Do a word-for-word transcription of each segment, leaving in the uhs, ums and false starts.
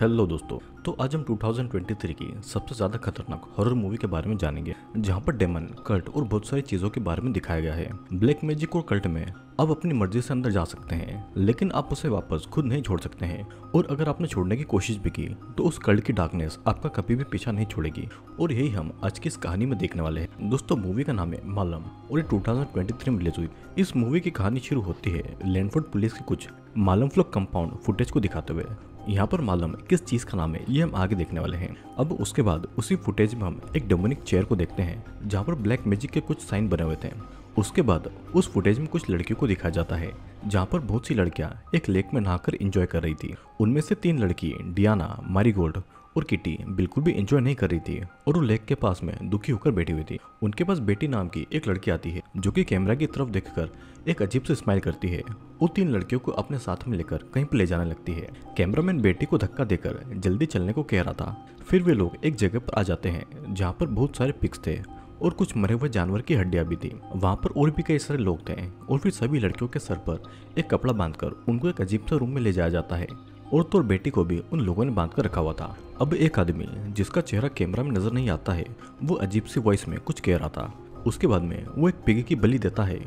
Hello दोस्तों, तो आज हम दो हज़ार तेईस की सबसे ज़्यादा खतरनाक हॉरर मूवी के बारे में जानेंगे, जहां पर डेमन, कल्ट और बहुत सारी चीज़ों के बारे में दिखाया गया है। ब्लैक मैजिक और कल्ट में आप अपनी मर्जी से अंदर जा सकते हैं, लेकिन आप उसे वापस खुद नहीं छोड़ सकते हैं, और अगर आपने छोड़ने की कोशिश भी की तो उस कल्ट की डार्कनेस आपका कभी भी पीछा नहीं छोड़ेगी। और यही हम आज की इस कहानी में देखने वाले हैं। दोस्तों, मूवी का नाम है मालम और ये दो हज़ार तेईस में रिलीज हुई। इस मूवी की कहानी शुरू होती है लैंडफोर्ड पुलिस के कुछ मालम फ्लॉक कंपाउंड फुटेज को दिखाते हुए। यहाँ पर मालम किस चीज का नाम है ये हम आगे देखने वाले हैं। अब उसके बाद उसी फुटेज में हम एक डेमोनिक चेयर को देखते हैं, जहाँ पर ब्लैक मैजिक के कुछ साइन बने हुए थे। उसके बाद उस फुटेज में कुछ लड़कियों को दिखाया जाता है, जहाँ पर बहुत सी लड़कियाँ एक लेक में नहाकर एंजॉय कर रही थी। उनमें से तीन लड़की डियाना, मैरीगोल्ड और किटी बिल्कुल भी एंजॉय नहीं कर रही थी और वो लेक के पास में दुखी होकर बैठी हुई थी। उनके पास बेटी नाम की एक लड़की आती है, जो कि कैमरा की तरफ देखकर एक अजीब से स्माइल करती है। वो तीन लड़कियों को अपने साथ में लेकर कहीं पर ले जाने लगती है। कैमरामैन बेटी को धक्का देकर जल्दी चलने को कह रहा था। फिर वे लोग एक जगह पर आ जाते हैं, जहाँ पर बहुत सारे पिक्स थे और कुछ मरे हुए जानवर की हड्डियाँ भी थी। वहाँ पर और भी कई सारे लोग थे और फिर सभी लड़कियों के सर पर एक कपड़ा बांधकर उनको एक अजीब से रूम में ले जाया जाता है और तो और बेटी को भी उन लोगों ने बांध कर रखा हुआ था। अब एक आदमी जिसका चेहरा कैमरा में नजर नहीं आता है, वो अजीब सी वॉइस में कुछ कह रहा था। उसके बाद में वो एक पिगी की बलि देता है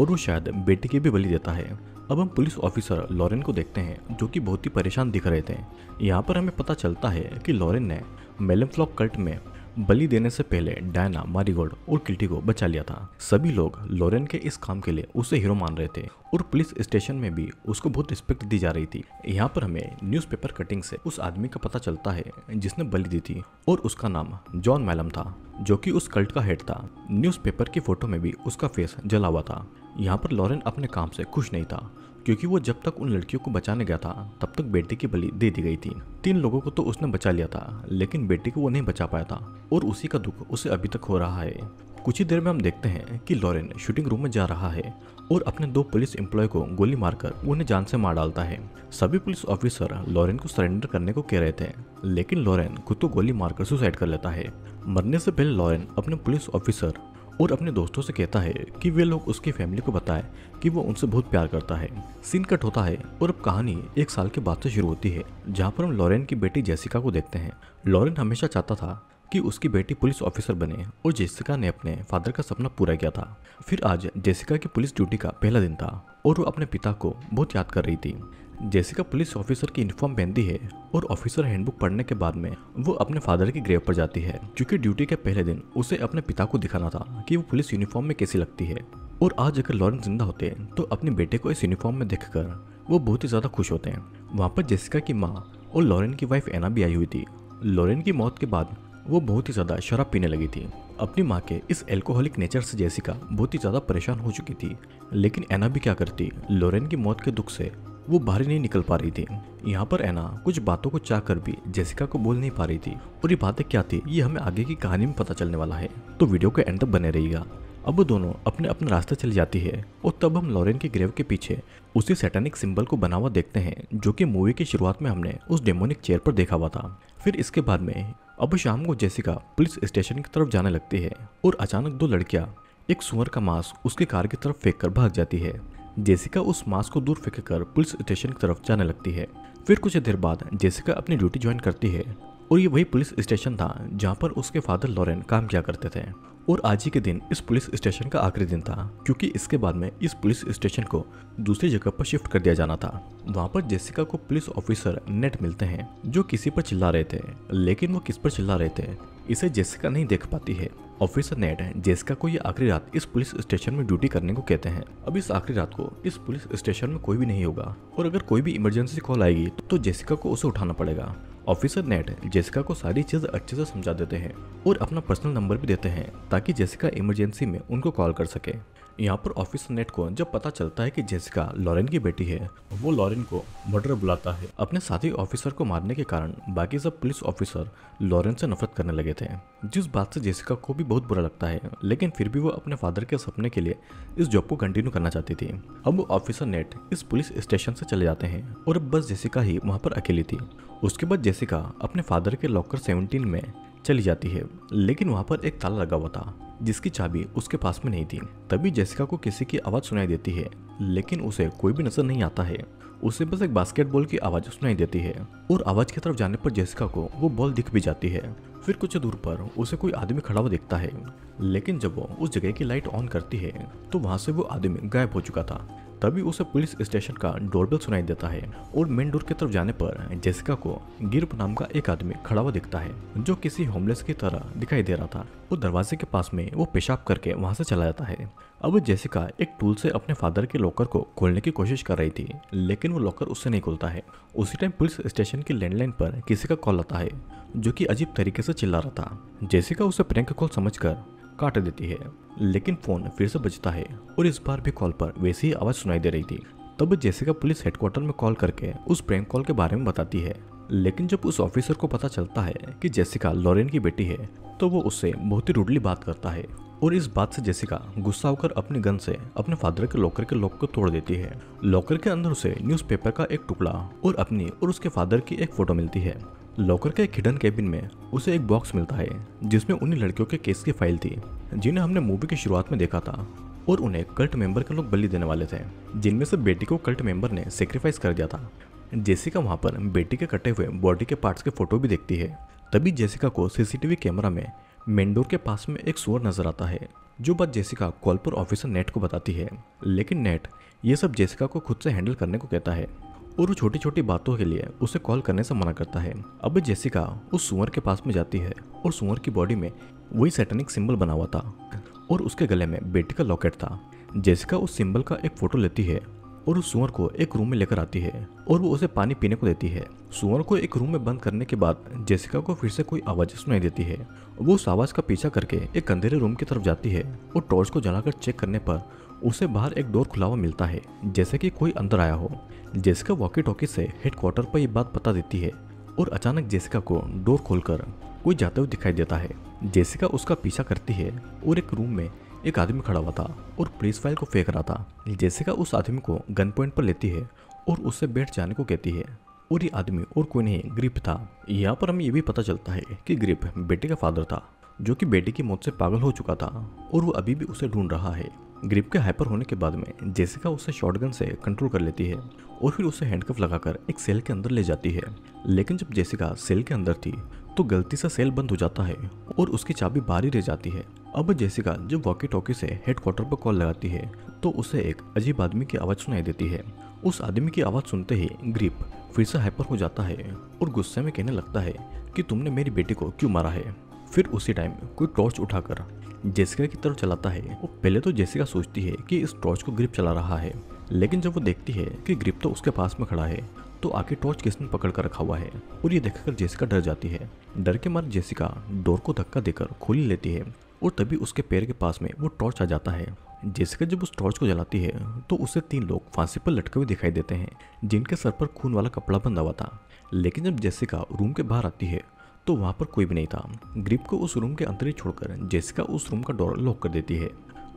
और वो शायद बेटी की भी बलि देता है। अब हम पुलिस ऑफिसर लॉरेन को देखते हैं, जो कि बहुत ही परेशान दिख रहे थे। यहाँ पर हमें पता चलता है कि लॉरेन ने मैलम फ्लॉक कल्ट में बलि देने से पहले डायना, मैरीगोल्ड और किटी को बचा लिया था। सभी लोग लॉरेन के इस काम के लिए उसे हीरो मान रहे थे और पुलिस स्टेशन में भी उसको बहुत रिस्पेक्ट दी जा रही थी। यहाँ पर हमें न्यूज़पेपर कटिंग से उस आदमी का पता चलता है जिसने बलि दी थी, और उसका नाम जॉन मालम था, जो कि उस कल्ट का हेड था। न्यूज़पेपर की फोटो में भी उसका फेस जला हुआ था। यहाँ पर लॉरेन अपने काम से खुश नहीं था, क्योंकि वो जब तक उन लड़कियों को बचाने गया था तब तक बेटी की बलि दे दी गई थी। तीन लोगों को तो उसने बचा लिया था, लेकिन बेटी को वो नहीं बचा पाया था और उसी का दुख उसे अभी तक हो रहा है। कुछ ही देर में हम देखते हैं कि लॉरेन शूटिंग रूम में जा रहा है और अपने दो पुलिस एम्प्लॉय को गोली मारकर उन्हें जान से मार डालता है। सभी पुलिस ऑफिसर लॉरेन को सरेंडर करने को कह रहे थे, लेकिन लॉरेन खुद को गोली मारकर सुसाइड कर लेता है। मरने से पहले लॉरेन अपने पुलिस ऑफिसर और अपने दोस्तों से कहता है कि वे लोग उसकी फैमिली को बताएं कि वो उनसे बहुत प्यार करता है। सीन कट होता है और अब कहानी एक साल के बाद से शुरू होती है, जहाँ पर हम लॉरेन की बेटी जेसिका को देखते हैं। लॉरेन हमेशा चाहता था कि उसकी बेटी पुलिस ऑफिसर बने और जेसिका ने अपने फादर का सपना पूरा किया था। फिर आज जेसिका की पुलिस ड्यूटी का पहला दिन था और वो अपने पिता को बहुत याद कर रही थी। जेसिका पुलिस ऑफिसर की यूनिफॉर्म पहनती है और ऑफिसर हैंडबुक पढ़ने के बाद में वो अपने फादर की ग्रेव पर जाती है, क्योंकि ड्यूटी के पहले दिन उसे अपने पिता को दिखाना था कि वो पुलिस यूनिफॉर्म में कैसी लगती है। और आज अगर लॉरेन जिंदा होते तो अपने बेटे को इस यूनिफॉर्म में देखकर वो बहुत ही ज़्यादा खुश होते हैं। वहाँ पर जेसिका की माँ और लॉरेन की वाइफ एना भी आई हुई थी। लॉरेन की मौत के बाद वो बहुत ही ज़्यादा शराब पीने लगी थी। अपनी माँ के इस एल्कोहलिक नेचर से जेसिका बहुत ही ज़्यादा परेशान हो चुकी थी, लेकिन एना भी क्या करती, लॉरेन की मौत के दुख से वो बाहर नहीं निकल पा रही थी। यहाँ पर एना कुछ बातों को चाह कर भी जेसिका को बोल नहीं पा रही थी और ये बातें क्या थी ये हमें आगे की कहानी में पता चलने वाला है, तो वीडियो के एंड तक बने रहिएगा। अब वो दोनों अपने अपने रास्ते चली जाती है और तब हम लॉरेन के ग्रेव के पीछे उसी सैटेनिक सिंबल को बना हुआ देखते हैं, जो कि मूवी की शुरुआत में हमने उस डेमोनिक चेयर पर देखा हुआ था। फिर इसके बाद में अब शाम को जेसिका पुलिस स्टेशन की तरफ जाने लगती है और अचानक दो लड़कियां एक सुअर का मांस उसकी कार की तरफ फेंक कर भाग जाती है। जेसिका उस मांस को दूर फेंक कर पुलिस स्टेशन की तरफ जाने लगती है। फिर कुछ देर बाद जेसिका अपनी ड्यूटी ज्वाइन करती है और ये वही पुलिस स्टेशन था जहाँ पर उसके फादर लॉरेन काम किया करते थे। और आज ही के दिन इस पुलिस स्टेशन का आखिरी दिन था, क्योंकि इसके बाद में इस पुलिस स्टेशन को दूसरी जगह पर शिफ्ट कर दिया जाना था। वहाँ पर जेसिका को पुलिस ऑफिसर नेट मिलते हैं, जो किसी पर चिल्ला रहे थे, लेकिन वो किस पर चिल्ला रहे थे इसे जेसिका नहीं देख पाती है। ऑफिसर नेट जेसिका को ये आखिरी रात इस पुलिस स्टेशन में ड्यूटी करने को कहते हैं। अब इस आखिरी रात को इस पुलिस स्टेशन में कोई भी नहीं होगा और अगर कोई भी इमरजेंसी कॉल आएगी तो जेसिका को उसे उठाना पड़ेगा। ऑफिसर नेट जेसिका को सारी चीज़ अच्छे से समझा देते हैं और अपना पर्सनल नंबर भी देते हैं ताकि जेसिका इमरजेंसी में उनको कॉल कर सके। यहाँ पर ऑफिसर नेट को जब पता चलता है कि जेसिका लॉरेन की बेटी है, वो लॉरेन को मर्डर बुलाता है। अपने साथी ऑफिसर को मारने के कारण बाकी सब पुलिस ऑफिसर लॉरेन से नफरत करने लगे थे, जिस बात से जेसिका को भी बहुत बुरा लगता है, लेकिन फिर भी वो अपने फादर के सपने के लिए इस जॉब को कंटिन्यू करना चाहती थी। अब वो ऑफिसर नेट इस पुलिस स्टेशन से चले जाते हैं और अब बस जेसिका ही वहाँ पर अकेली थी। उसके बाद जेसिका अपने फादर के लॉकर सत्रह में चली जाती है, लेकिन वहाँ पर एक ताला लगा हुआ था जिसकी चाबी उसके पास में नहीं थी। तभी जेसिका को किसी की आवाज़ सुनाई देती है, लेकिन उसे कोई भी नजर नहीं आता है उसे बस एक बास्केटबॉल की आवाज सुनाई देती है और आवाज की तरफ जाने पर जेसिका को वो बॉल दिख भी जाती है। फिर कुछ दूर पर उसे कोई आदमी खड़ा हुआ दिखता है, लेकिन जब वो उस जगह की लाइट ऑन करती है तो वहाँ से वो आदमी गायब हो चुका था। तभी उसे पुलिस स्टेशन का डोरबेल सुनाई देता है और मेन डोर की तरफ जाने पर जेसिका को गिरप नाम का एक आदमी खड़ा हुआ दिखता है जो किसी होमलेस की तरह दिखाई दे रहा था। वो दरवाजे के पास में वो पेशाब करके वहां से चला जाता है। अब जेसिका एक टूल से अपने फादर के लॉकर को खोलने की कोशिश कर रही थी, लेकिन वो लॉकर उससे नहीं खुलता है। उसी टाइम पुलिस स्टेशन की लैंडलाइन पर किसी का कॉल आता है जो कि अजीब तरीके से चिल्ला रहा था। जेसिका उसे प्रैंक कॉल समझकर काट देती है, लेकिन फोन फिर से बजता है और इस बार भी कॉल पर वैसी ही आवाज सुनाई दे रही थी। तब जेसिका पुलिस हेडक्वार्टर में कॉल करके उस प्रैंक कॉल के बारे में बताती है, लेकिन जब उस ऑफिसर को पता चलता है कि जेसिका लॉरेन की बेटी है तो वो उससे बहुत ही रूडली बात करता है और इस बात से जेसिका गुस्सा होकर अपनी गन से अपने फादर के लॉकर के लॉक को तोड़ देती है। लॉकर के अंदर उसे न्यूज़पेपर का एक टुकड़ा और अपनी और उसके फादर की एक फोटो मिलती है। लॉकर के एक हिडन केबिन में उसे एक बॉक्स मिलता है जिसमें उन्हीं लड़कियों के केस की फाइल थी जिन्हें हमने मूवी की शुरुआत में देखा था और उन्हें कल्ट मेंबर के लोग बलि देने वाले थे, जिनमें से बेटी को कल्ट मेंबर ने सेक्रीफाइस कर दिया था। जेसिका वहाँ पर बेटी के कटे हुए बॉडी के पार्ट्स के फोटो भी देखती है। तभी जेसिका को सीसीटीवी कैमरा में मेन डोर के पास में एक सुअर नजर आता है। जो बात जेसिका कॉल पर ऑफिसर नेट को बताती है, लेकिन नेट ये सब जेसिका को खुद से हैंडल करने को कहता है और वो छोटी छोटी बातों के लिए उसे कॉल करने से मना करता है। अब जेसिका उस सुअर के पास में जाती है और सुअर की बॉडी में वही सैटेनिक सिंबल बना हुआ था और उसके गले में बेटी का लॉकेट था। जेसिका उस सिंबल का एक फोटो लेती है और उस सुअर को एक रूम में लेकर आती है और वो उसे पानी पीने को देती है। सुअर को एक रूम में बंद करने के बाद जेसिका को फिर से कोई आवाज़ सुनाई देती है। वो उस आवाज़ का पीछा करके एक अंधेरे रूम की तरफ जाती है और टॉर्च को जलाकर चेक करने पर उसे बाहर एक डोर खुला हुआ मिलता है जैसे कि कोई अंदर आया हो। जेसिका वॉकी टॉकी से हेडक्वार्टर पर ये बात बता देती है और अचानक जेसिका को डोर खोलकर कोई जाते हुए दिखाई देता है। जेसिका उसका पीछा करती है और एक रूम में एक आदमी खड़ा हुआ था और पुलिस फाइल को फेंक रहा था। जेसिका उस आदमी को गन पॉइंट पर लेती है और उससे बैठ जाने को कहती है और ये आदमी और कोई नहीं ग्रिप था। यहाँ पर हमें ये भी पता चलता है कि ग्रिप बेटी का फादर था जो कि बेटी की मौत से पागल हो चुका था और वो अभी भी उसे ढूंढ रहा है। ग्रिप के हाइपर होने के बाद में जेसिका उसे शॉटगन से कंट्रोल कर लेती है और फिर उसे हैंडकफ लगाकर एक सेल के अंदर ले जाती है, लेकिन जब जेसिका सेल के अंदर थी तो गलती से सेल बंद हो जाता है और उसकी चाबी बाहर ही रह जाती है। अब जेसिका जब वॉकी टॉकी से हेडक्वार्टर पर कॉल लगाती है तो उसे एक अजीब आदमी की आवाज़ सुनाई देती है। उस आदमी की आवाज़ सुनते ही ग्रिप फिर से हाइपर हो जाता है और गुस्से में कहने लगता है कि तुमने मेरी बेटी को क्यों मारा है। फिर उसी टाइम कोई टॉर्च उठाकर जेसिका की तरफ चलाता है। वो पहले तो जेसिका सोचती है कि इस टॉर्च को ग्रिप चला रहा है, लेकिन जब वो देखती है कि ग्रिप तो उसके पास में खड़ा है तो आखिर टॉर्च किसने पकड़ कर रखा हुआ है और ये देखकर जेसिका डर जाती है। डर के मारे जेसिका डोर को धक्का देकर खोली लेती है और तभी उसके पैर के पास में वो टॉर्च आ जाता है। जेसिका जब उस टॉर्च को जलाती है तो उसे तीन लोग फांसी पर लटके हुए दिखाई देते हैं जिनके सर पर खून वाला कपड़ा बंधा हुआ था, लेकिन जब जेसिका रूम के बाहर आती है तो वहाँ पर कोई भी नहीं था। ग्रिप को उस रूम के अंदर ही छोड़कर जेसिका उस रूम का डोर लॉक कर देती है।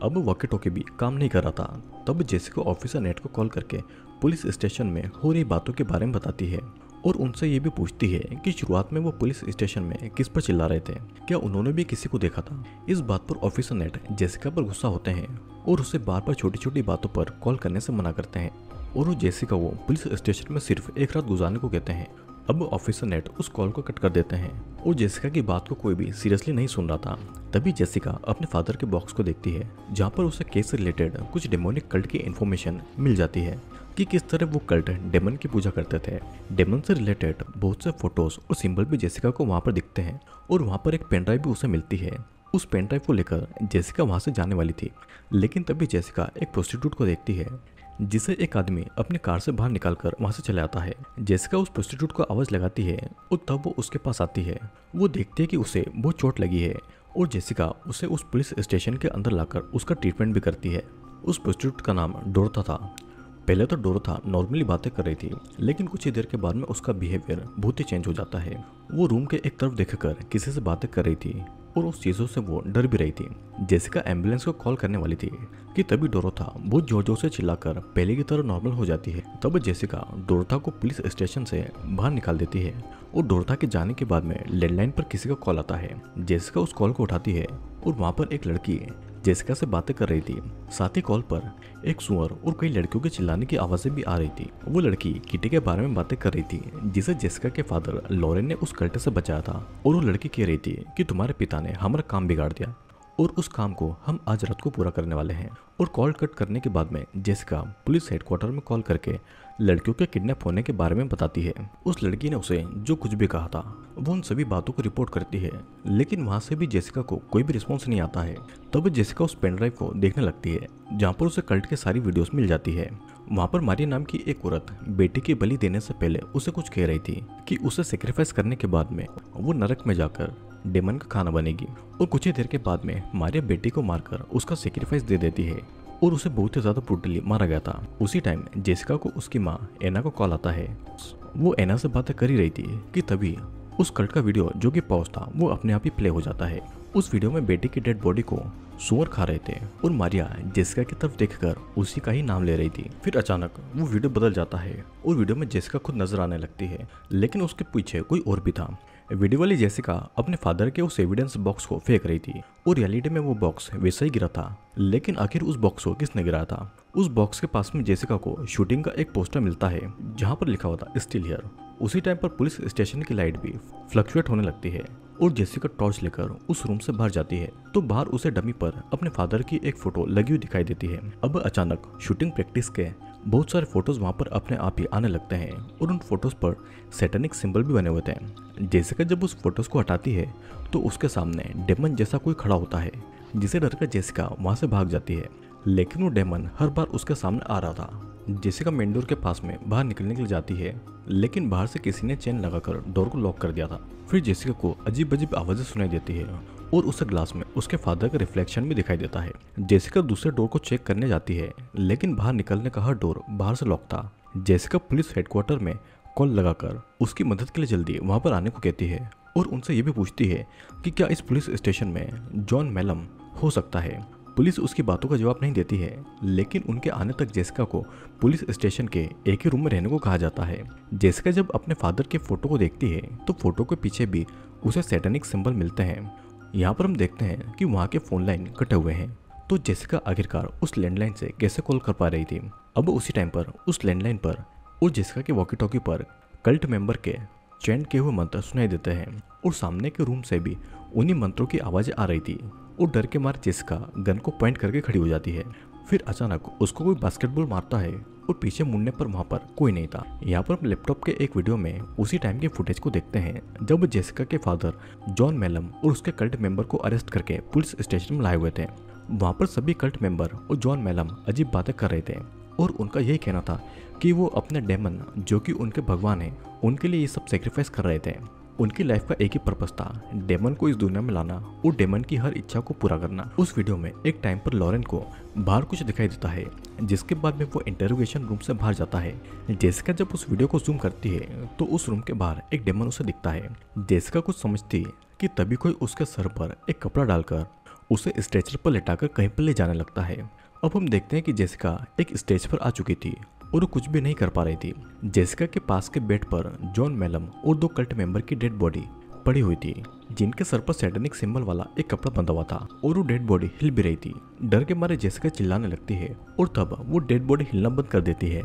अब वॉकी टॉकी भी काम नहीं कर रहा था। तब जेसिका ऑफिसर नेट को कॉल करके पुलिस स्टेशन में हो रही बातों के बारे में बताती है और उनसे ये भी पूछती है कि शुरुआत में वो पुलिस स्टेशन में किस पर चिल्ला रहे थे, क्या उन्होंने भी किसी को देखा था। इस बात पर ऑफिसर नेट जेसिका पर गुस्सा होते हैं और उसे बार बार छोटी छोटी बातों पर कॉल करने से मना करते हैं और वो जेसिका को पुलिस स्टेशन में सिर्फ एक रात गुजारने को कहते हैं। अब ऑफिसर नेट उस कॉल को कट कर देते हैं और जेसिका की बात को कोई भी सीरियसली नहीं सुन रहा था। तभी जेसिका अपने फादर के बॉक्स को देखती है जहाँ पर उसे केस से रिलेटेड कुछ डेमोनिक कल्ट की इन्फॉर्मेशन मिल जाती है कि किस तरह वो कल्ट डेमन की पूजा करते थे। डेमन से रिलेटेड बहुत से फोटोज और सिंबल भी जेसिका को वहाँ पर दिखते हैं और वहाँ पर एक पेनड्राइव भी उसे मिलती है। उस पेनड्राइव को लेकर जेसिका वहाँ से जाने वाली थी, लेकिन तभी जेसिका एक प्रोस्टिट्यूट को देखती है जिसे एक आदमी अपनी कार से बाहर निकालकर वहाँ से चला आता है। जेसिका उस प्रोस्टिट्यूट को आवाज़ लगाती है और तब वो उसके पास आती है। वो देखती है कि उसे बहुत चोट लगी है और जेसिका उसे उस पुलिस स्टेशन के अंदर लाकर उसका ट्रीटमेंट भी करती है। उस प्रोस्टिट्यूट का नाम डोरथा था। पहले तो डोरथा नॉर्मली बातें कर रही थी, लेकिन कुछ ही देर के बाद में उसका बिहेवियर बहुत ही चेंज हो जाता है। वो रूम के एक तरफ देखकर किसी से बातें कर रही थी और उस चीज़ों से वो डर भी रही थी। जेसिका एम्बुलेंस को कॉल करने वाली थी कि तभी डोरथा बहुत जोर जोर से चिल्लाकर पहले की तरह नॉर्मल हो जाती है। तब जेसिका डोरथा को पुलिस स्टेशन से बाहर निकाल देती है और डोरथा के जाने के बाद में लैंडलाइन पर किसी का कॉल आता है। जेसिका उस कॉल को उठाती है और वहाँ पर एक लड़की जेसिका से बातें कर रही थी। साथ ही कॉल पर एक सुअर और कई लड़कियों के चिल्लाने की आवाजें भी आ रही थी। वो लड़की किटी के बारे में बातें कर रही थी जिसे जेसिका के फादर लॉरेन ने उस कर्टे से बचाया था, और वो लड़की कह रही थी कि तुम्हारे पिता ने हमारा काम बिगाड़ दिया और उस काम को हम आज रात को पूरा करने वाले हैं। और कॉल कट करने के बाद में जेसिका पुलिस हेडक्वार्टर में कॉल करके लड़कियों के किडनैप होने के बारे में बताती है। उस लड़की ने उसे जो कुछ भी कहा था वो उन सभी बातों को रिपोर्ट करती है, लेकिन वहाँ से भी जेसिका को कोई भी रिस्पॉन्स नहीं आता है। तब जेसिका उस पेनड्राइव को देखने लगती है जहाँ पर उसे कल्ट के सारी वीडियोस मिल जाती है। वहाँ पर मारिया नाम की एक औरत बेटी की बलि देने से पहले उसे कुछ कह रही थी कि उसे सेक्रीफाइस करने के बाद में वो नरक में जाकर डेमन का खाना बनेगी, और कुछ ही देर के बाद में मारिया बेटी को मारकर उसका सेक्रीफाइस दे देती है और उसे बहुत ही ज्यादा ब्रूटली मारा गया था। उसी टाइम जेसिका को उसकी माँ एना को कॉल आता है। वो एना से बातें कर ही रही थी कि तभी उस कल्ट का वीडियो जो कि पॉज था वो अपने आप ही प्ले हो जाता है। उस वीडियो में बेटी की डेड बॉडी को सुअर खा रहे थे और मारिया जेसिका की तरफ देखकर उसी का ही नाम ले रही थी। फिर अचानक वो वीडियो बदल जाता है और वीडियो में जेसिका खुद नजर आने लगती है, लेकिन उसके पीछे कोई और भी था। वीडियो वाली जेसिका अपने फादर के उस एविडेंस बॉक्स को फेंक रही थी और रियलिटी में वो बॉक्स वैसा ही गिरा था, लेकिन आखिर उस बॉक्स को किसने गिराया था। उस बॉक्स के पास में जेसिका को शूटिंग का एक पोस्टर मिलता है जहाँ पर लिखा हुआ था स्टिल हियर। उसी टाइम पर पुलिस स्टेशन की लाइट भी फ्लक्चुएट होने लगती है और जेसिका टॉर्च लेकर उस रूम से बाहर जाती है तो बाहर उसे डमी पर अपने फादर की एक फोटो लगी हुई दिखाई देती है। अब अचानक शूटिंग प्रैक्टिस के बहुत सारे फोटोज वहाँ पर अपने आप ही आने लगते हैं और उन फोटोज पर सैटेनिक सिंबल भी बने हुए थे। जेसिका जब उस फोटोज को हटाती है तो उसके सामने डेमन जैसा कोई खड़ा होता है, जिसे डरकर जेसिका वहाँ से भाग जाती है, लेकिन वो डेमन हर बार उसके सामने आ रहा था। जेसिका मेन डोर के पास में बाहर निकलने के लिए जाती है, लेकिन बाहर से किसी ने चेन लगाकर डोर को लॉक कर दिया था। फिर जेसिका को अजीब अजीब आवाजें सुनाई देती है और उसे ग्लास में उसके फादर का रिफ्लेक्शन भी दिखाई देता है। जेसिका दूसरे डोर को चेक करने जाती है, लेकिन बाहर निकलने का हर डोर बाहर से लॉक था। जेसिका पुलिस हेडक्वार्टर में कॉल लगाकर उसकी मदद के लिए जल्दी वहाँ पर आने को कहती है और उनसे ये भी पूछती है कि क्या इस पुलिस स्टेशन में जॉन मैलम हो सकता है। पुलिस उसकी बातों का जवाब नहीं देती है, लेकिन उनके आने तक जेसिका को पुलिस स्टेशन के एक ही रूम में रहने को कहा जाता है। जेसिका जब अपने फादर के फोटो को देखती है तो फोटो के पीछे भी उसे सैटेनिक सिंबल मिलते हैं। यहाँ पर हम देखते हैं कि वहाँ के फोन लाइन कटे हुए हैं, तो जेसिका आखिरकार उस लैंडलाइन से कैसे कॉल कर पा रही थी। अब उसी टाइम पर उस लैंडलाइन पर और जेसिका के वॉकी टॉकी पर कल्ट मेंबर के चैंट किए हुए मंत्र सुनाई देते हैं और सामने के रूम से भी उन्हीं मंत्रों की आवाज़ें आ रही थी। और डर के मारे जेसिका गन को पॉइंट करके खड़ी हो जाती है। फिर अचानक उसको कोई बास्केटबॉल मारता है और पीछे मुड़ने पर वहाँ पर कोई नहीं था। यहाँ पर हम लैपटॉप के एक वीडियो में उसी टाइम के फुटेज को देखते हैं जब जेसिका के फादर जॉन मैलम और उसके कल्ट मेंबर को अरेस्ट करके पुलिस स्टेशन में लाए हुए थे। वहाँ पर सभी कल्ट मेंबर और जॉन मैलम अजीब बातें कर रहे थे और उनका यही कहना था कि वो अपने डेमन जो कि उनके भगवान हैं उनके लिए ये सब सेक्रीफाइस कर रहे थे। उनकी लाइफ का एक ही पर्पस था, डेमन को इस दुनिया में लाना और डेमन की हर इच्छा को पूरा करना। उस वीडियो में एक टाइम पर लॉरेन को बाहर कुछ दिखाई देता है, जिसके बाद में वो इंटरोगेशन रूम से बाहर जाता है। जेसिका जब उस वीडियो को जूम करती है तो उस रूम के बाहर एक डेमन उसे दिखता है। जेसिका कुछ समझती है कि तभी कोई उसके सर पर एक कपड़ा डालकर उसे स्ट्रेचर पर लेटाकर कहीं पर ले जाने लगता है। अब हम देखते हैं कि जेसिका एक स्टेज पर आ चुकी थी और वो कुछ भी नहीं कर पा रही थी। जेसिका के पास के बेड पर जॉन मैलम और दो कल्ट मेंबर की डेड बॉडी पड़ी हुई थी, जिनके सर पर सैटेनिक सिंबल वाला एक कपड़ा बंधा हुआ था और वो डेड बॉडी हिल भी रही थी। डर के मारे जेसिका चिल्लाने लगती है और तब वो डेड बॉडी हिलना बंद कर देती है।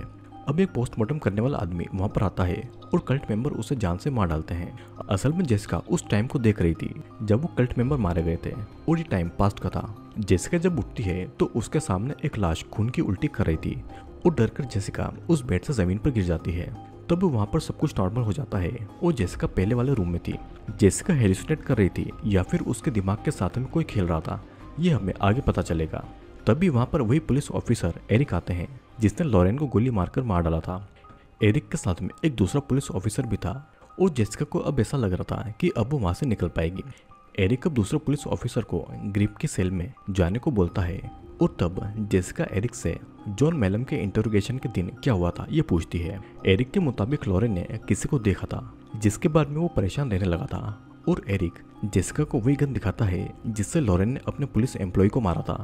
अब एक पोस्टमार्टम करने वाला आदमी वहाँ पर आता है और कल्ट मेंबर उसे जान से मार डालते हैं। असल में जेसिका उस टाइम को देख रही थी जब वो कल्ट मेंबर मारे गए थे और ये टाइम पास्ट का था। जेसिका जब उठती है तो उसके सामने एक लाश खून की उल्टी कर रही थी और डर कर जेसिका उस बेड से जमीन पर गिर जाती है। तब वहाँ पर सब कुछ नॉर्मल हो जाता है और जेसिका पहले वाले रूम में थी। जेसिका हेलुसिनेट कर रही थी या फिर उसके दिमाग के साथ में कोई खेल रहा था, ये हमें आगे पता चलेगा। तभी वहाँ पर वही पुलिस ऑफिसर एरिक आते हैं जिसने लॉरेन को गोली मारकर मार डाला था। एरिक के साथ में एक दूसरा पुलिस ऑफिसर भी था और जेसिका को अब ऐसा लग रहा था कि अब वो वहाँ से निकल पाएगी। एरिक अब दूसरे पुलिस ऑफिसर को ग्रिप की सेल में जाने को बोलता है और तब जेसिका एरिक से जॉन मैलम के इंटरोगेशन के दिन क्या हुआ था ये पूछती है। एरिक के मुताबिक लॉरेन ने किसी को देखा था, जिसके बाद में वो परेशान रहने लगा था और एरिक जेसिका को वही गन दिखाता है जिससे लॉरेन ने अपने पुलिस एम्प्लॉय को मारा था।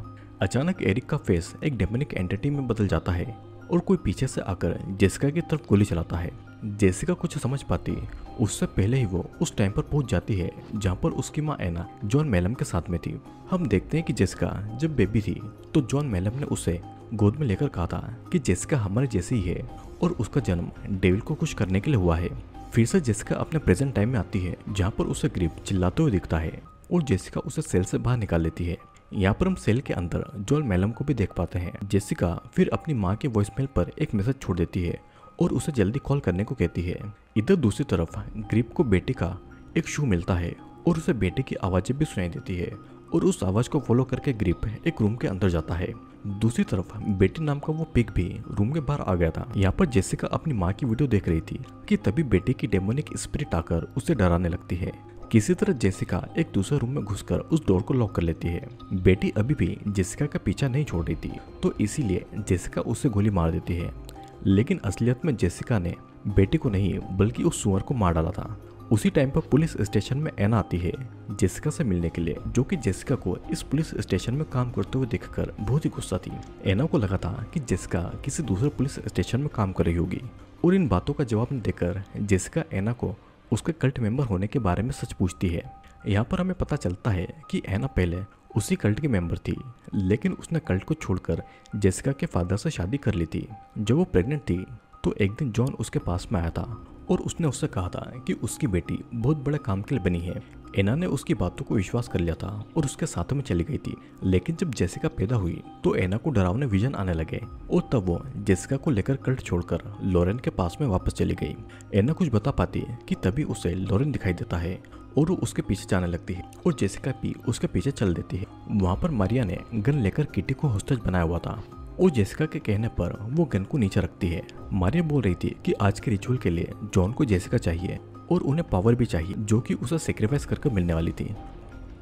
अचानक एरिक का फेस एक डेमोनिक एंटिटी में बदल जाता है और कोई पीछे से आकर जेसिका की तरफ गोली चलाता है। जेसिका कुछ समझ पाती उससे पहले ही वो उस टाइम पर पहुंच जाती है जहां पर उसकी मां एना जॉन मैलम के साथ में थी। हम देखते हैं कि जेसिका जब बेबी थी तो जॉन मैलम ने उसे गोद में लेकर कहा था कि जेसिका हमारे जैसी ही है और उसका जन्म डेविल को खुश करने के लिए हुआ है। फिर से जेसिका अपने प्रेजेंट टाइम में आती है जहाँ पर उसे ग्रिप चिल्लाते हुए दिखता है और जेसिका उसे सेल से बाहर निकाल लेती है। यहाँ पर हम सेल के अंदर जॉन मैलम को भी देख पाते हैं। जेसिका फिर अपनी माँ के वॉइसमेल पर एक मैसेज छोड़ देती है और उसे जल्दी कॉल करने को कहती है। इधर दूसरी तरफ ग्रिप को बेटी का एक शू मिलता है और उसे बेटी की आवाज़ें भी सुनाई देती है और उस आवाज़ को फॉलो करके ग्रिप एक रूम के अंदर जाता है। दूसरी तरफ बेटी नाम का वो पिग भी रूम के बाहर आ गया था। यहाँ पर जेसिका अपनी माँ की वीडियो देख रही थी कि तभी बेटी की डेमोनिक स्पिरिट आकर उसे डराने लगती है। किसी तरह जेसिका एक दूसरे रूम में घुसकर उस डोर को लॉक कर लेती है। बेटी अभी भी जेसिका का पीछा नहीं छोड़ रही थी तो इसीलिए जेसिका उसे गोली मार देती है, लेकिन असलियत में जेसिका ने बेटी को नहीं बल्कि उस सुअर को मार डाला था। उसी टाइम पर पुलिस स्टेशन में एना आती है जेसिका से मिलने के लिए, जो कि जेसिका को इस पुलिस स्टेशन में काम करते हुए देखकर बहुत ही गुस्सा थी। एना को लगा था कि जेसिका किसी दूसरे पुलिस स्टेशन में काम कर रही होगी और इन बातों का जवाब न देकर जेसिका एना को उसके कल्ट मेंबर होने के बारे में सच पूछती है। यहाँ पर हमें पता चलता है कि एना पहले उसी कल्ट की मेंबर थी, लेकिन उसने कल्ट को छोड़कर जेसिका के फादर से शादी कर ली थी। जब वो प्रेग्नेंट थी तो एक दिन जॉन उसके पास में आया था और उसने उससे कहा था कि उसकी बेटी बहुत बड़े काम के लिए बनी है। एना ने उसकी बातों को विश्वास कर लिया था और उसके साथ में चली गई थी। लेकिन जब जेसिका पैदा हुई तो एना को डरावने विजन आने लगे और तब वो जेसिका को लेकर कल्ट छोड़कर लॉरेन के पास में वापस चली गई। एना कुछ बता पाती है कि तभी उसे लॉरेन दिखाई देता है और वो उसके पीछे जाने लगती है और जेसिका भी उसके पीछे चल देती है। वहाँ पर मारिया ने गन लेकर किटी को होस्टेज बनाया हुआ था और जेसिका के कहने पर वो गन को नीचे रखती है। मारिया बोल रही थी कि आज के रिचुअल के लिए जॉन को जेसिका चाहिए और उन्हें पावर भी चाहिए जो कि उसे सेक्रीफाइस करके मिलने वाली थी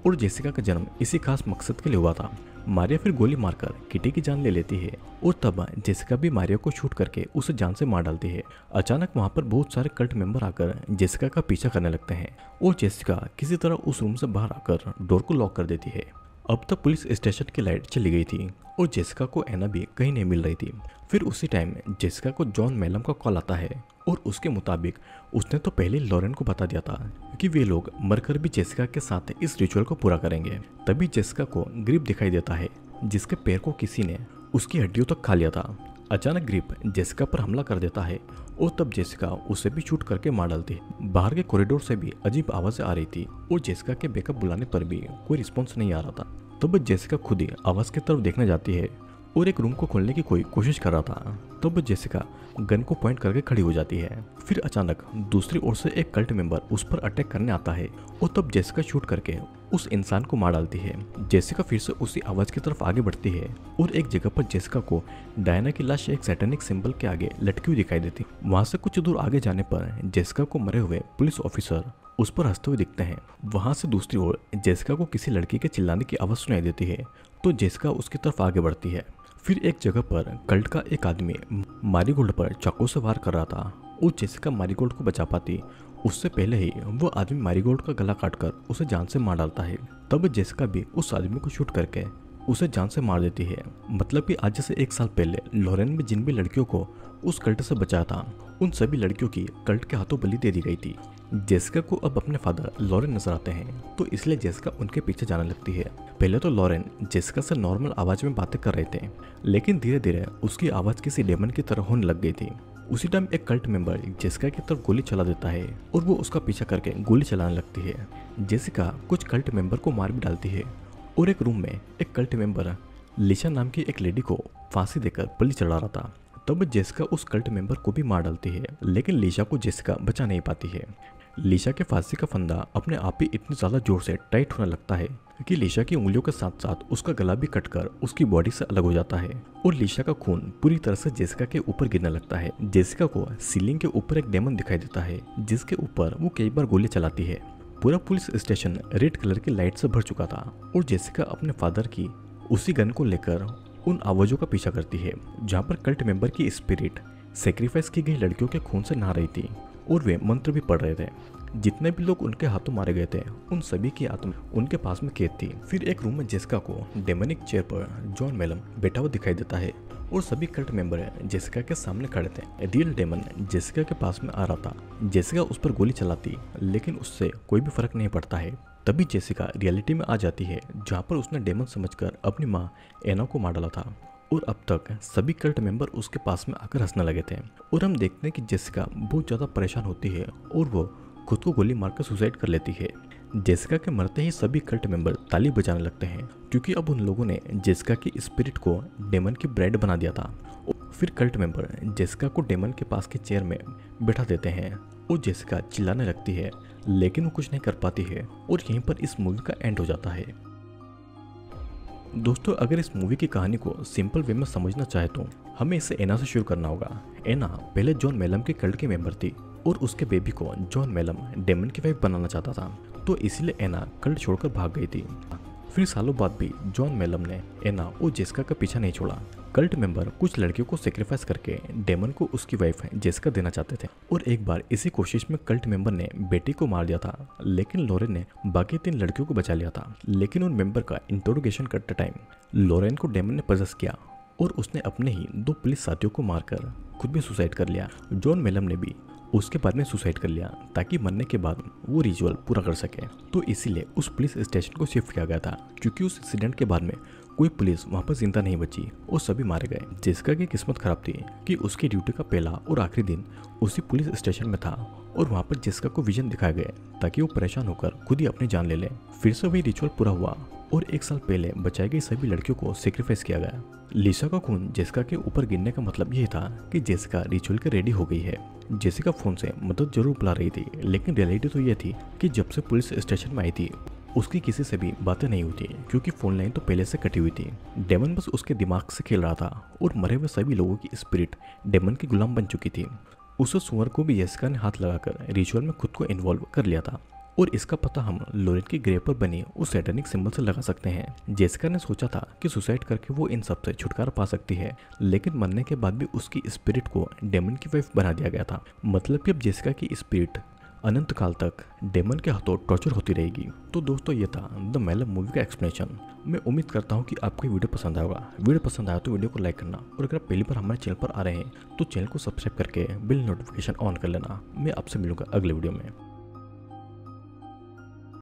और जेसिका का जन्म इसी खास मकसद के लिए हुआ था। मारिया फिर गोली मारकर किटी की जान ले लेती है और तब जेसिका भी मारिया को शूट करके उसे जान से मार डालती है। अचानक वहाँ पर बहुत सारे कल्ट मेंबर आकर जेसिका का पीछा करने लगते हैं और जेसिका किसी तरह उस रूम से बाहर आकर डोर को लॉक कर देती है। अब तक पुलिस स्टेशन की लाइट चली गई थी और जेसिका को एना भी कहीं नहीं मिल रही थी। फिर उसी टाइम जेसिका को जॉन मैलम का कॉल आता है और उसके मुताबिक उसने तो पहले लॉरेन को बता दिया था कि वे लोग मरकर भी जेसिका के साथ इस रिचुअल को पूरा करेंगे। तभी जेसिका को ग्रिप दिखाई देता है जिसके पैर को किसी ने उसकी हड्डियों तक खा लिया था। अचानक ग्रिप जेसिका पर हमला कर देता है और तब जेसिका उसे भी शूट करके मार डालती है। बाहर के कॉरिडोर से भी अजीब आवाज़ें आ रही थी और जेसिका के बैकअप बुलाने पर भी कोई रिस्पॉन्स नहीं आ रहा था। तब जेसिका खुद ही आवाज़ की तरफ देखने जाती है और एक रूम को खोलने की कोई कोशिश कर रहा था। तब जेसिका गन को पॉइंट करके खड़ी हो जाती है। फिर अचानक दूसरी ओर से एक कल्ट मेंबर उस पर अटैक करने आता है और तब जेसिका शूट करके उस इंसान को मार डालती है। जेसिका फिर से उसी आवाज़ की तरफ आगे बढ़ती है और एक जगह पर जेसिका को डायना की लाश एक सैटेनिक सिंबल के आगे लटकी हुई दिखाई देती। वहाँ से कुछ दूर आगे जाने पर जेसिका को मरे हुए पुलिस ऑफिसर उस पर हंसते हुए दिखते हैं। वहाँ से दूसरी ओर जेसिका को किसी लड़की के चिल्लाने की आवाज़ सुनाई देती है तो जेसिका उसकी तरफ आगे बढ़ती है। फिर एक जगह पर कल्ट का एक आदमी मारिगोल्ड पर चाकू से वार कर रहा था और जेसिका मारिगोल्ड को बचा पाती उससे पहले ही वो आदमी मारिगोल्ड का गला काटकर उसे जान से मार डालता है। तब जेसिका भी उस आदमी को शूट करके उसे जान से मार देती है। मतलब कि आज से एक साल पहले लॉरेन में जिन भी लड़कियों को उस कल्ट से बचाया था उन सभी लड़कियों की कल्ट के हाथों बलि दे दी गई थी। जेसिका को अब अपने फादर लॉरेन नजर आते हैं तो इसलिए जेसिका उनके पीछे जाने लगती है। पहले तो लॉरेन जेसिका से नॉर्मल आवाज़ में बातें कर रहे थे, लेकिन धीरे धीरे उसकी आवाज़ किसी डेमन की तरह होने लग गई थी। उसी टाइम एक कल्ट मेंबर जेसिका की तरफ गोली चला देता है और वो उसका पीछा करके गोली चलाने लगती है। जेसिका कुछ कल्ट मेंबर को मार भी डालती है और एक रूम में एक कल्ट मेंबर लिसा नाम की एक लेडी को फांसी देकर बलि चढ़ा रहा था। तब जेसिका उस कल्ट मेंबर को भी मार डालती है, लेकिन लिसा को जेसिका बचा नहीं पाती है। लिसा के फांसी का फंदा अपने आप ही इतने ज़्यादा जोर से टाइट होने लगता है कि लिसा की उंगलियों के साथ साथ उसका गला भी कटकर उसकी बॉडी से अलग हो जाता है और लिसा का खून पूरी तरह से जेसिका के ऊपर गिरने लगता है। जेसिका को सीलिंग के ऊपर एक डेमन दिखाई देता है जिसके ऊपर वो कई बार गोली चलाती है। पूरा पुलिस स्टेशन रेड कलर की लाइट से भर चुका था और जेसिका अपने फादर की उसी गन को लेकर उन आवाज़ों का पीछा करती है जहाँ पर कल्ट मेंबर की स्पिरिट सेक्रीफाइस की गई लड़कियों के खून से नहा रही थी और वे मंत्र भी पढ़ रहे थे। जितने भी लोग उनके हाथों मारे गए थे उन सभी की आत्मा उनके पास में कैद थी। फिर एक रूम में जेसिका को डेमोनिक चेयर पर जॉन मैलम बैठा हुआ दिखाई देता है और सभी कल्ट मेंबर जेसिका के सामने खड़े थे। रियल डेमन जेसिका के पास में आ रहा था। जेसिका उस पर गोली चलाती लेकिन उससे कोई भी फर्क नहीं पड़ता है। तभी जेसिका रियलिटी में आ जाती है जहाँ पर उसने डेमन समझकर अपनी माँ एना को मार डाला था और अब तक सभी कल्ट मेंबर उसके पास में आकर हंसने लगे थे। और हम देखते हैं कि जेसिका बहुत ज़्यादा परेशान होती है और वो खुद को गोली मारकर सुसाइड कर लेती है। जेसिका के मरते ही सभी कल्ट मेंबर ताली बजाने लगते हैं क्योंकि अब उन लोगों ने जेसिका की स्पिरिट को डेमन की ब्रेड बना दिया था। फिर कल्ट मेंबर जेसिका को डेमन के पास के चेयर में बैठा देते हैं और जेसिका चिल्लाने लगती है लेकिन वो कुछ नहीं कर पाती है और यहीं पर इस मूवी का एंड हो जाता है। दोस्तों, अगर इस मूवी की कहानी को सिंपल वे में समझना चाहे तो हमें इसे एना से शुरू करना होगा। एना पहले जॉन मैलम के कल्ट की मेंबर थी और उसके बेबी को जॉन मैलम डेमन की वाइफ बनाना चाहता था, तो इसीलिए एना कल्ट छोड़कर भाग गई थी। फिर सालों बाद भी जॉन मैलम ने एना और जेसिका का पीछा नहीं छोड़ा। कल्ट मेंबर कुछ लड़कियों को सेक्रीफाइस करके डेमन को उसकी वाइफ जेसिका देना चाहते थे और एक बार इसी कोशिश में कल्ट मेंबर ने बेटी को मार दिया था लेकिन लॉरेन ने बाकी तीन लड़कियों को बचा लिया था। लेकिन उन मेंबर का इंटरोगेशन करते टाइम लॉरेन को डेमन ने पजस किया और उसने अपने ही दो पुलिस साथियों को मारकर खुद भी सुसाइड कर लिया। जॉन मैलम ने भी उसके बाद में सुसाइड कर लिया ताकि मरने के बाद वो रिचुअल पूरा कर सके, तो इसीलिए उस पुलिस स्टेशन को शिफ्ट किया गया था क्योंकि उस इंसिडेंट के बाद में कोई पुलिस वहाँ पर जिंदा नहीं बची और सभी मारे गए। जेसिका की किस्मत खराब थी कि उसकी ड्यूटी का पहला और आखिरी दिन उसी पुलिस स्टेशन में था और वहाँ पर जेसिका को विजन दिखाया गया ताकि वो परेशान होकर खुद ही अपनी जान ले ले। फिर से वही रिचुअल पूरा हुआ और एक साल पहले बचाई गई सभी लड़कियों को सेक्रीफाइस किया गया। लिसा का खून जेसिका के ऊपर गिरने का मतलब यह था कि जेसिका रिचुअल के रेडी हो गई है। जेसिका फोन से मदद जरूर बुला रही थी लेकिन रियलिटी तो यह थी कि जब से पुलिस स्टेशन में आई थी उसकी किसी से भी बातें नहीं हुई थी क्योंकि फोन लाइन तो पहले से कटी हुई थी। डेमन बस उसके दिमाग से खेल रहा था और मरे हुए सभी लोगों की स्पिरिट डेमन की गुलाम बन चुकी थी। उस सुअर को भी जेसिका ने हाथ लगाकर रिचुअल में खुद को इन्वॉल्व कर लिया था और इसका पता हम लॉरेन की ग्रेव पर बनी उस सैटेनिक सिंबल से लगा सकते हैं। जेसिका ने सोचा था कि सुसाइड करके वो इन सब से छुटकारा पा सकती है लेकिन मरने के बाद भी उसकी स्पिरिट को डेमन की वाइफ बना दिया गया था, मतलब कि अब जेसिका की स्पिरिट अनंत काल तक डेमन के हाथों टॉर्चर होती रहेगी। तो दोस्तों, ये था द मैलम मूवी का एक्सप्लेनेशन। मैं उम्मीद करता हूँ कि आपको वीडियो पसंद आएगा। वीडियो पसंद आया तो वीडियो को लाइक करना और अगर आप पहली बार हमारे चैनल पर आ रहे हैं तो चैनल को सब्सक्राइब करके बेल नोटिफिकेशन ऑन कर लेना। मैं आपसे मिलूंगा अगले वीडियो में।